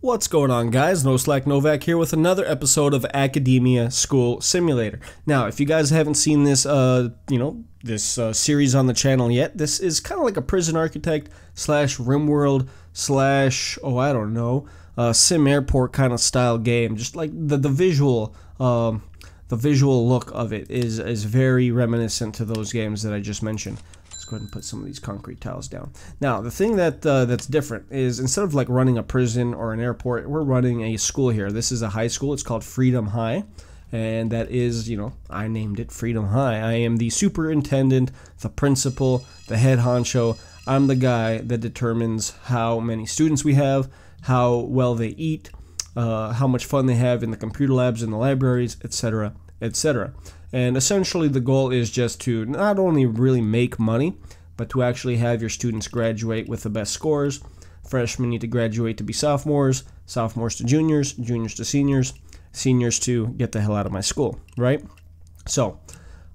What's going on, guys? NoSlack Novak here with another episode of Academia School Simulator. Now, if you guys haven't seen this, series on the channel yet, this is kind of like a Prison Architect slash RimWorld slash, Sim Airport kind of style game. Just like the visual look of it is very reminiscent to those games that I just mentioned. Go ahead and put some of these concrete tiles down. Now, the thing that that's different is instead of like running a prison or an airport, we're running a school here. This is a high school. It's called Freedom High, and that is, you know, I named it Freedom High. I am the superintendent, the principal, the head honcho. I'm the guy that determines how many students we have, how well they eat, how much fun they have in the computer labs, in the libraries, etc., etc. And essentially the goal is just to not only really make money, but to actually have your students graduate with the best scores. Freshmen need to graduate to be sophomores, sophomores to juniors, juniors to seniors, seniors to get the hell out of my school, right? So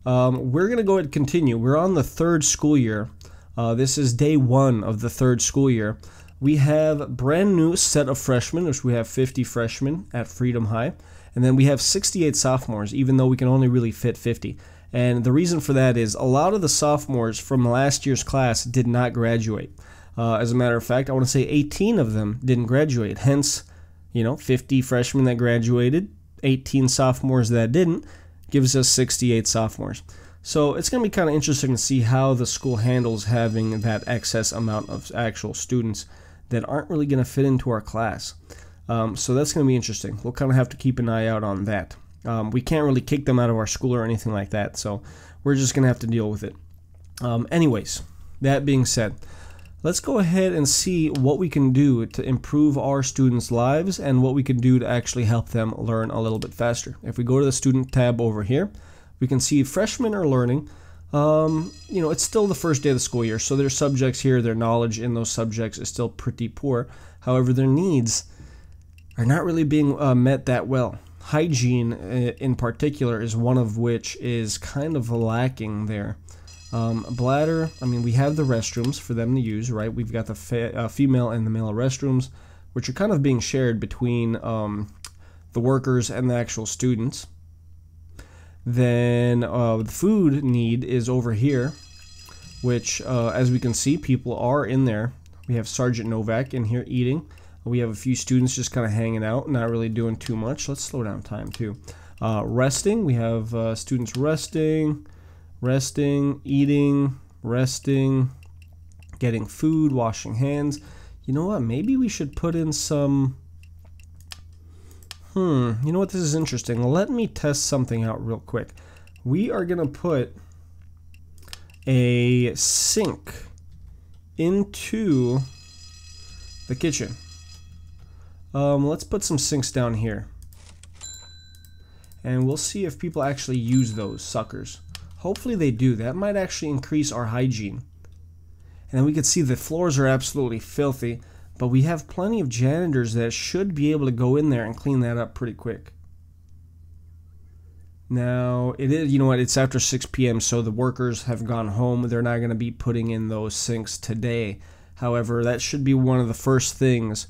we're going to go ahead and continue. We're on the third school year. This is day one of the third school year. We have a brand new set of freshmen, which we have 50 freshmen at Freedom High. And then we have 68 sophomores, even though we can only really fit 50. And the reason for that is a lot of the sophomores from last year's class did not graduate. As a matter of fact, I want to say 18 of them didn't graduate. Hence, you know, 50 freshmen that graduated, 18 sophomores that didn't, gives us 68 sophomores. So it's going to be kind of interesting to see how the school handles having that excess amount of actual students that aren't really going to fit into our class. So that's going to be interesting. We'll kind of have to keep an eye out on that. We can't really kick them out of our school or anything like that, so we're just going to have to deal with it. Anyways, that being said, let's go ahead and see what we can do to improve our students' lives and what we can do to actually help them learn a little bit faster. If we go to the student tab over here, we can see freshmen are learning. You know, it's still the first day of the school year, so their subjects here, their knowledge in those subjects is still pretty poor. However, their needs are not really being met that well. Hygiene in particular is one of which is kind of lacking there. Bladder, I mean, we have the restrooms for them to use, right? We've got the female and the male restrooms, which are kind of being shared between the workers and the actual students. Then the food need is over here, which as we can see, people are in there. We have Sergeant Novak in here eating. We have a few students just kind of hanging out, not really doing too much. Let's slow down time too. Resting, we have students resting, eating, resting, getting food, washing hands. You know what, maybe we should put in some, you know what, this is interesting. Let me test something out real quick. We are gonna put a sink into the kitchen. Let's put some sinks down here, and we'll see if people actually use those suckers. Hopefully they do. That might actually increase our hygiene. And then we can see the floors are absolutely filthy, but we have plenty of janitors that should be able to go in there and clean that up pretty quick. Now, it is, you know what, it's after 6 p.m., so the workers have gone home. They're not going to be putting in those sinks today. However, that should be one of the first things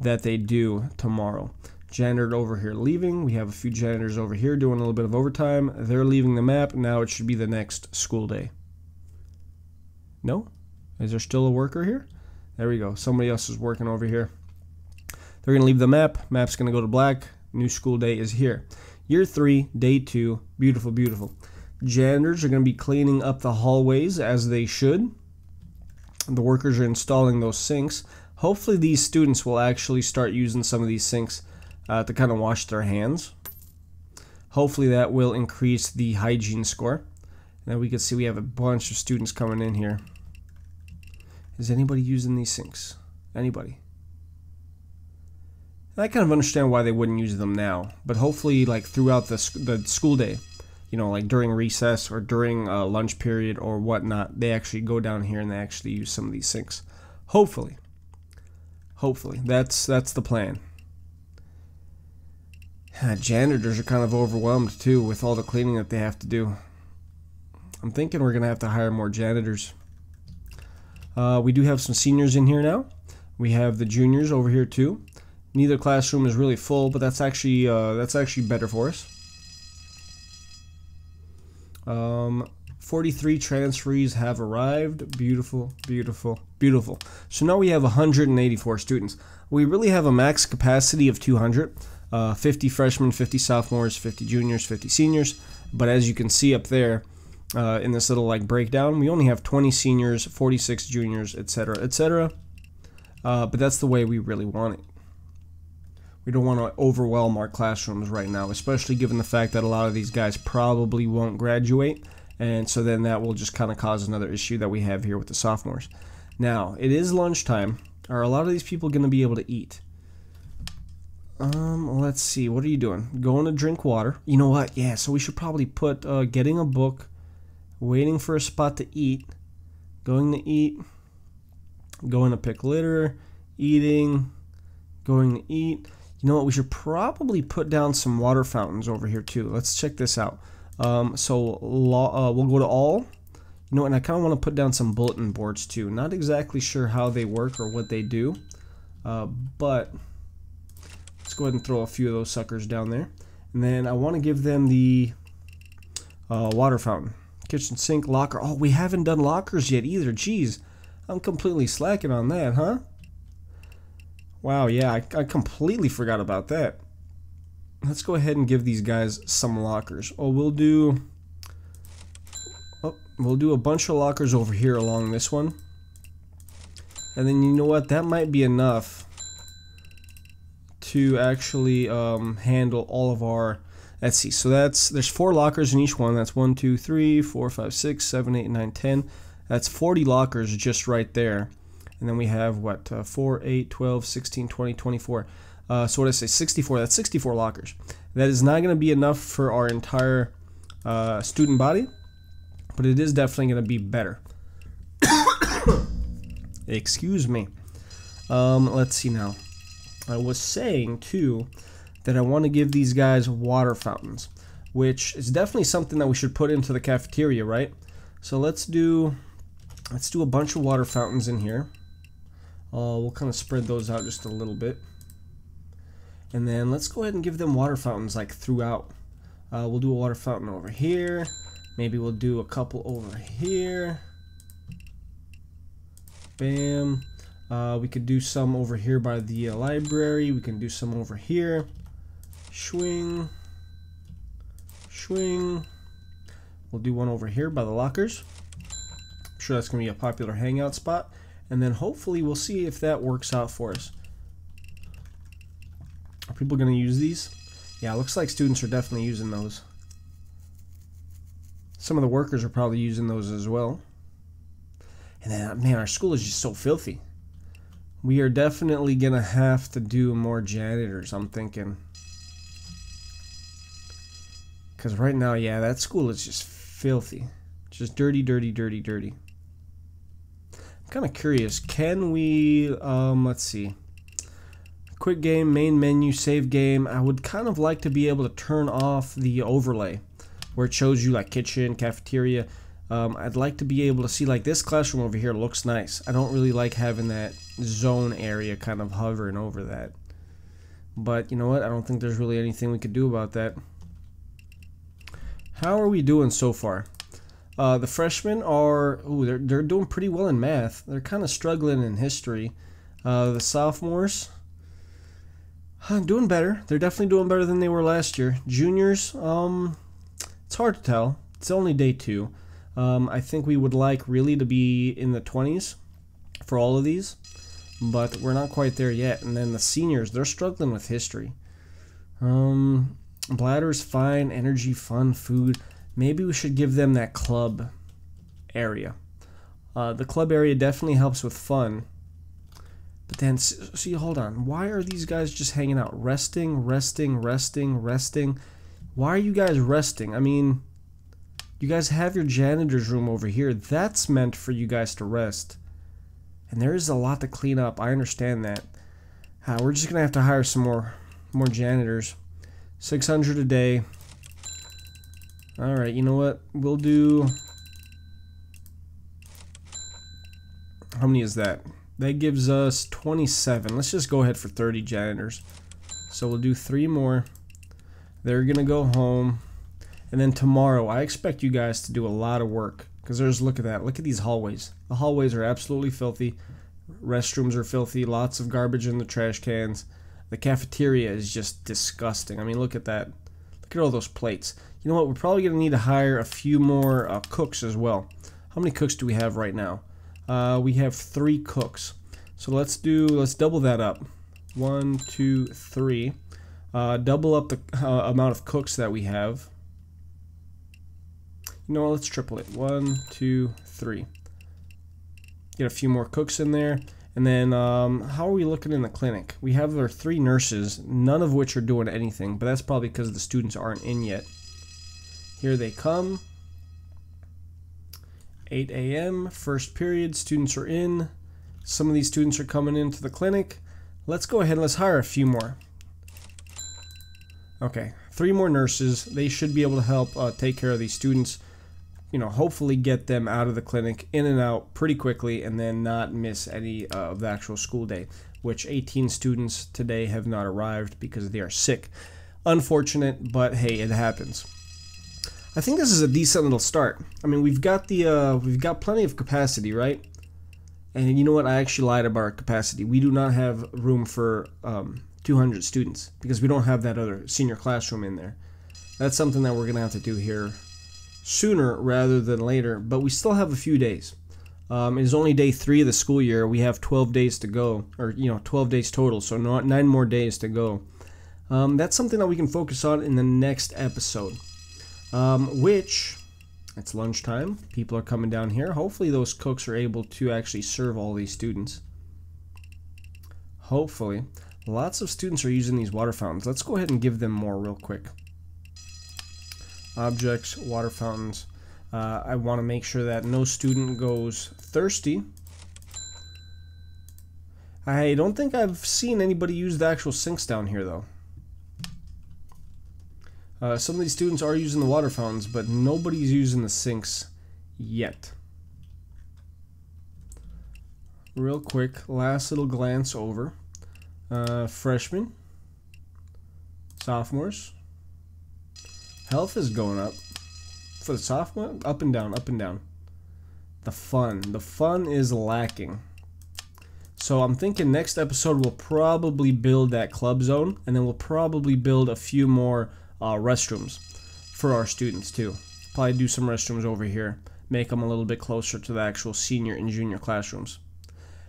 that they do tomorrow. Janitor over here leaving. We have a few janitors over here doing a little bit of overtime. They're leaving the map. Now it should be the next school day. No? Is there still a worker here? There we go. Somebody else is working over here. They're going to leave the map. Map's going to go to black. New school day is here. Year 3, day 2. Beautiful, beautiful. Janitors are going to be cleaning up the hallways as they should. The workers are installing those sinks. Hopefully these students will actually start using some of these sinks to kind of wash their hands. Hopefully that will increase the hygiene score. And then we can see we have a bunch of students coming in here. Is anybody using these sinks? Anybody? And I kind of understand why they wouldn't use them now, but hopefully like throughout the school day, you know, like during recess or during lunch period or whatnot, they actually go down here and they actually use some of these sinks. Hopefully. Hopefully, that's the plan. Janitors are kind of overwhelmed too with all the cleaning that they have to do. I'm thinking we're gonna have to hire more janitors. We do have some seniors in here now. We have the juniors over here too. Neither classroom is really full, but that's actually better for us. 43 transferees have arrived. Beautiful, beautiful, beautiful. So now we have 184 students. We really have a max capacity of 200. 50 freshmen, 50 sophomores, 50 juniors, 50 seniors. But as you can see up there, in this little like breakdown, we only have 20 seniors, 46 juniors, etc., etc. But that's the way we really want it. We don't want to overwhelm our classrooms right now, especially given the fact that a lot of these guys probably won't graduate, and so then that will just kind of cause another issue that we have here with the sophomores. Now, it is lunchtime. Are a lot of these people going to be able to eat? Let's see. What are you doing? Going to drink water. You know what? Yeah, so we should probably put getting a book, waiting for a spot to eat, going to pick litter, eating, going to eat. You know what, we should probably put down some water fountains over here too. Let's check this out. We'll go to all. You know, and I kind of want to put down some bulletin boards too. Not exactly sure how they work or what they do, but let's go ahead and throw a few of those suckers down there. And then I want to give them the water fountain. Kitchen sink, locker. Oh, we haven't done lockers yet either. Jeez, I'm completely slacking on that, huh? Wow, yeah, I completely forgot about that. Let's go ahead and give these guys some lockers. Oh, we'll do a bunch of lockers over here along this one. And then you know what? That might be enough to actually handle all of our... Let's see. So there's 4 lockers in each one. That's 1, 2, 3, 4, 5, 6, 7, 8, 9, 10. That's 40 lockers just right there. And then we have, what, 4, 8, 12, 16, 20, 24. So what did I say? 64. That's 64 lockers. That is not going to be enough for our entire student body, but it is definitely going to be better. Excuse me. Let's see now. I was saying, too, that I want to give these guys water fountains, which is definitely something that we should put into the cafeteria, right? So let's do a bunch of water fountains in here. We'll kind of spread those out just a little bit. And then let's go ahead and give them water fountains like throughout. We'll do a water fountain over here. Maybe we'll do a couple over here. Bam. We could do some over here by the library. We can do some over here. Swing. Swing. We'll do one over here by the lockers. I'm sure that's going to be a popular hangout spot. And then hopefully we'll see if that works out for us. Are people going to use these? Yeah, it looks like students are definitely using those. Some of the workers are probably using those as well. And then, man, our school is just so filthy. We are definitely going to have to do more janitors, I'm thinking. Because right now, yeah, that school is just filthy. Just dirty, dirty, dirty, dirty. I'm kind of curious. Can we, let's see. Quick game, main menu, save game. I would kind of like to be able to turn off the overlay where it shows you like kitchen, cafeteria. I'd like to be able to see like this classroom over here looks nice. I don't really like having that zone area kind of hovering over that. But you know what? I don't think there's really anything we could do about that. How are we doing so far? The freshmen are, ooh, they're doing pretty well in math. They're kind of struggling in history. The sophomores, doing better. They're definitely doing better than they were last year. Juniors, it's hard to tell. It's only day 2. I think we would like really to be in the 20s for all of these, but we're not quite there yet. And then the seniors, they're struggling with history. Bladder's fine, energy, fun, food. Maybe we should give them that club area. The club area definitely helps with fun. But then, see, hold on. Why are these guys just hanging out? Resting, resting, resting, resting. Why are you guys resting? I mean, you guys have your janitor's room over here. That's meant for you guys to rest. And there is a lot to clean up. I understand that. We're just going to have to hire some more janitors. 600 a day. Alright, you know what? We'll do... How many is that? That gives us 27. Let's just go ahead for 30 janitors. So we'll do 3 more. They're gonna go home. And then tomorrow, I expect you guys to do a lot of work. Because there's, look at that. Look at these hallways. The hallways are absolutely filthy. Restrooms are filthy. Lots of garbage in the trash cans. The cafeteria is just disgusting. I mean, look at that. Look at all those plates. You know what? We're probably going to need to hire a few more cooks as well. How many cooks do we have right now? We have 3 cooks. So let's double that up. 1, 2, 3. Double up the amount of cooks that we have. You know what? Let's triple it. 1, 2, 3. Get a few more cooks in there. And then how are we looking in the clinic? We have our 3 nurses, none of which are doing anything, but that's probably because the students aren't in yet. Here they come. 8 a.m. first period, students are in. Some of these students are coming into the clinic. Let's go ahead and let's hire a few more. Okay, 3 more nurses. They should be able to help take care of these students. You know, hopefully get them out of the clinic, in and out pretty quickly, and then not miss any of the actual school day, which 18 students today have not arrived because they are sick. Unfortunate, but hey, it happens. I think this is a decent little start. I mean, we've got the we've got plenty of capacity, right? And you know what? I actually lied about our capacity. We do not have room for 200 students because we don't have that other senior classroom in there. That's something that we're gonna have to do here sooner rather than later, but we still have a few days. It is only day 3 of the school year. We have 12 days to go, or you know, 12 days total, so not 9 more days to go. That's something that we can focus on in the next episode, which it's lunchtime. People are coming down here. Hopefully those cooks are able to actually serve all these students. Hopefully. Lots of students are using these water fountains. Let's go ahead and give them more real quick. Objects, water fountains. I want to make sure that no student goes thirsty. I don't think I've seen anybody use the actual sinks down here though. Some of these students are using the water fountains, but nobody's using the sinks yet. Real quick, last little glance over. Freshmen, sophomores. Health is going up for the sophomore. Up and down, up and down. The fun is lacking. So I'm thinking next episode we'll probably build that club zone, and then we'll probably build a few more restrooms for our students too. Probably do some restrooms over here, make them a little bit closer to the actual senior and junior classrooms.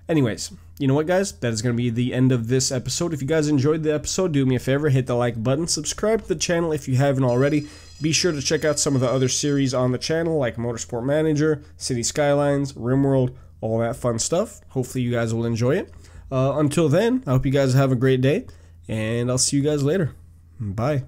Anyways, you know what guys, that is going to be the end of this episode. If you guys enjoyed the episode, do me a favor, hit the like button, subscribe to the channel if you haven't already. Be sure to check out some of the other series on the channel like Motorsport Manager, City Skylines, RimWorld, all that fun stuff. Hopefully you guys will enjoy it. Until then, I hope you guys have a great day, and I'll see you guys later. Bye.